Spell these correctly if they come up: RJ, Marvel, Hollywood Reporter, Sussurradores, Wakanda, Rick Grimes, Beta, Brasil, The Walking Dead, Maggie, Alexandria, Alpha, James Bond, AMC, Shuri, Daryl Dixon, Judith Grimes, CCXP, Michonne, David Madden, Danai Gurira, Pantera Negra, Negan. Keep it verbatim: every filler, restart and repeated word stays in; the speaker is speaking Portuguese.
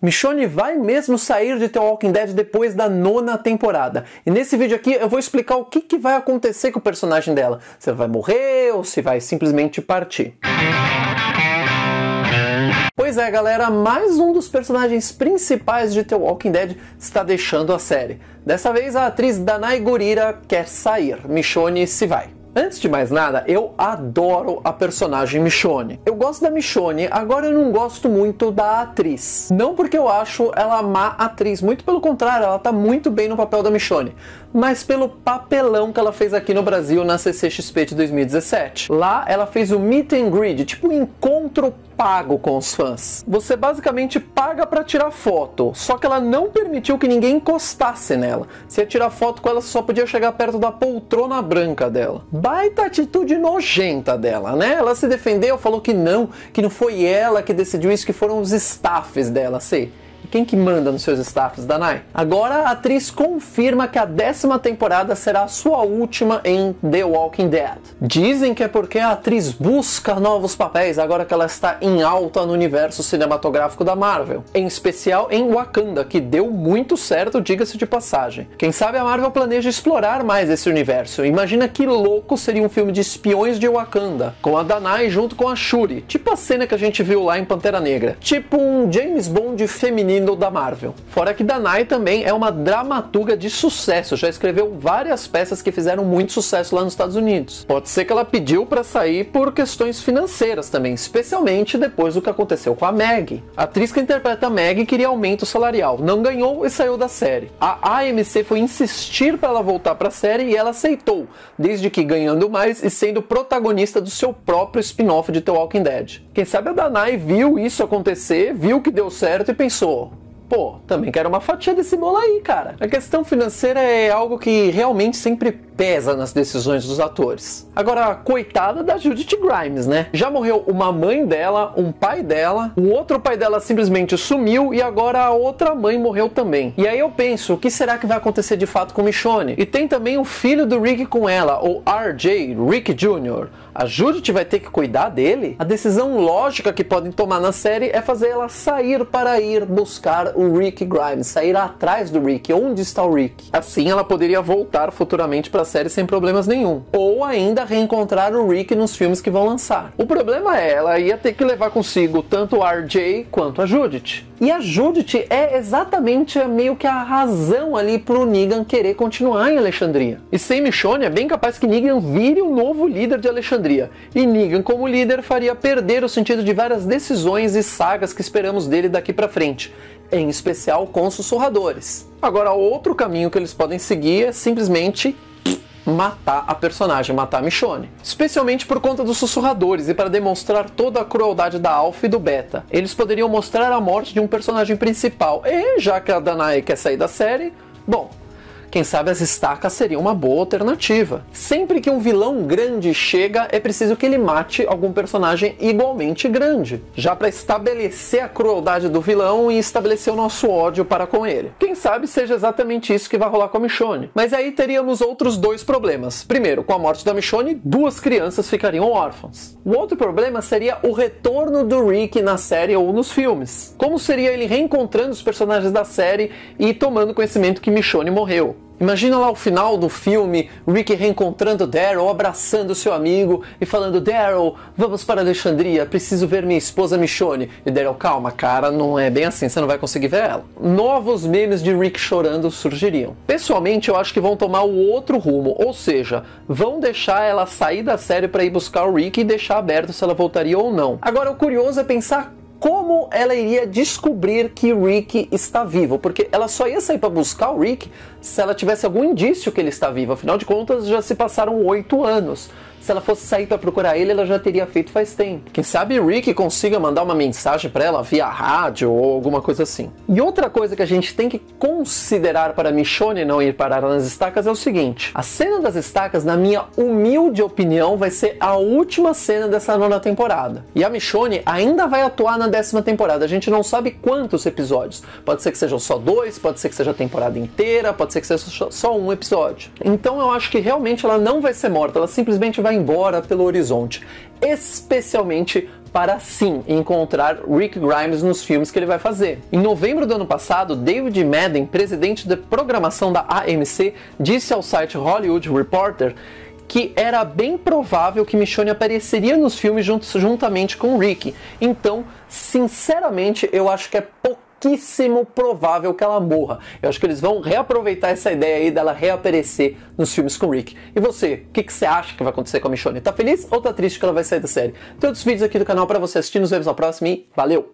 Michonne vai mesmo sair de The Walking Dead depois da nona temporada. E nesse vídeo aqui eu vou explicar o que, que vai acontecer com o personagem dela. Se ela vai morrer ou se vai simplesmente partir. Pois é, galera, mais um dos personagens principais de The Walking Dead está deixando a série. Dessa vez a atriz Danai Gurira quer sair, Michonne se vai. Antes de mais nada, eu adoro a personagem Michonne. Eu gosto da Michonne, agora eu não gosto muito da atriz. Não porque eu acho ela má atriz, muito pelo contrário, ela tá muito bem no papel da Michonne. Mas pelo papelão que ela fez aqui no Brasil na C C X P de dois mil e dezessete. Lá ela fez o meet and greet, tipo um encontro pago com os fãs. Você basicamente paga pra tirar foto, só que ela não permitiu que ninguém encostasse nela. Se ia tirar foto com ela, só podia chegar perto da poltrona branca dela. Baita atitude nojenta dela, né? Ela se defendeu, falou que não, que não foi ela que decidiu isso, que foram os staffs dela, sei. Quem que manda nos seus staffs, Danai? Agora a atriz confirma que a décima temporada será a sua última em The Walking Dead. Dizem que é porque a atriz busca novos papéis agora que ela está em alta no universo cinematográfico da Marvel. Em especial em Wakanda, que deu muito certo, diga-se de passagem. Quem sabe a Marvel planeja explorar mais esse universo. Imagina que louco seria um filme de espiões de Wakanda, com a Danai junto com a Shuri. Tipo a cena que a gente viu lá em Pantera Negra. Tipo um James Bond feminino da Marvel. Fora que Danai também é uma dramaturga de sucesso, já escreveu várias peças que fizeram muito sucesso lá nos Estados Unidos. Pode ser que ela pediu para sair por questões financeiras também, especialmente depois do que aconteceu com a Maggie. A atriz que interpreta a Maggie queria aumento salarial, não ganhou e saiu da série. A A M C foi insistir para ela voltar para a série e ela aceitou, desde que ganhando mais e sendo protagonista do seu próprio spin-off de The Walking Dead. Quem sabe a Danai viu isso acontecer, viu que deu certo e pensou: pô, também quero uma fatia desse bolo aí, cara. A questão financeira é algo que realmente sempre pesa nas decisões dos atores. Agora, coitada da Judith Grimes, né? Já morreu uma mãe dela, um pai dela, um outro pai dela simplesmente sumiu e agora a outra mãe morreu também. E aí eu penso, o que será que vai acontecer de fato com Michonne? E tem também o filho do Rick com ela, o R J, Rick Júnior A Judith vai ter que cuidar dele? A decisão lógica que podem tomar na série é fazer ela sair para ir buscar o Rick Grimes, sair atrás do Rick. Onde está o Rick? Assim ela poderia voltar futuramente para a série sem problemas nenhum. Ou ainda reencontrar o Rick nos filmes que vão lançar. O problema é, ela ia ter que levar consigo tanto o R J quanto a Judith. E a Judith é exatamente meio que a razão ali pro Negan querer continuar em Alexandria. E sem Michonne é bem capaz que Negan vire um novo líder de Alexandria. E Negan como líder faria perder o sentido de várias decisões e sagas que esperamos dele daqui pra frente. Em especial com os sussurradores. Agora, outro caminho que eles podem seguir é simplesmente matar a personagem, matar a Michonne. Especialmente por conta dos sussurradores e para demonstrar toda a crueldade da Alpha e do Beta. Eles poderiam mostrar a morte de um personagem principal. E já que a Danai quer sair da série, bom, quem sabe as estacas seriam uma boa alternativa. Sempre que um vilão grande chega, é preciso que ele mate algum personagem igualmente grande, já para estabelecer a crueldade do vilão e estabelecer o nosso ódio para com ele. Quem sabe seja exatamente isso que vai rolar com a Michonne. Mas aí teríamos outros dois problemas. Primeiro, com a morte da Michonne, duas crianças ficariam órfãs. O outro problema seria o retorno do Rick na série ou nos filmes. Como seria ele reencontrando os personagens da série e tomando conhecimento que Michonne morreu? Imagina lá o final do filme, Rick reencontrando Daryl, abraçando seu amigo e falando: Daryl, vamos para Alexandria, preciso ver minha esposa Michonne. E Daryl, calma, cara, não é bem assim, você não vai conseguir ver ela. Novos memes de Rick chorando surgiriam. Pessoalmente, eu acho que vão tomar o outro rumo, ou seja, vão deixar ela sair da série para ir buscar o Rick e deixar aberto se ela voltaria ou não. Agora, o curioso é pensar como ela iria descobrir que Rick está vivo, porque ela só ia sair para buscar o Rick se ela tivesse algum indício que ele está vivo. Afinal de contas, já se passaram oito anos. Se ela fosse sair para procurar ele, ela já teria feito faz tempo. Quem sabe Rick consiga mandar uma mensagem para ela via rádio ou alguma coisa assim. E outra coisa que a gente tem que considerar para Michonne não ir parar nas estacas é o seguinte: a cena das estacas, na minha humilde opinião, vai ser a última cena dessa nona temporada. E a Michonne ainda vai atuar na décima temporada. A gente não sabe quantos episódios. Pode ser que sejam só dois, pode ser que seja a temporada inteira, pode ser que seja só um episódio. Então eu acho que realmente ela não vai ser morta, ela simplesmente vai embora pelo horizonte, especialmente para sim encontrar Rick Grimes nos filmes que ele vai fazer. Em novembro do ano passado, David Madden, presidente de programação da A M C, disse ao site Hollywood Reporter que era bem provável que Michonne apareceria nos filmes juntos, juntamente com Rick. Então, sinceramente, eu acho que é pouco pouquíssimo provável que ela morra. Eu acho que eles vão reaproveitar essa ideia aí dela reaparecer nos filmes com o Rick. E você, o que, que você acha que vai acontecer com a Michonne? Tá feliz ou tá triste que ela vai sair da série? Tem outros vídeos aqui do canal pra você assistir, nos vemos na próxima e valeu!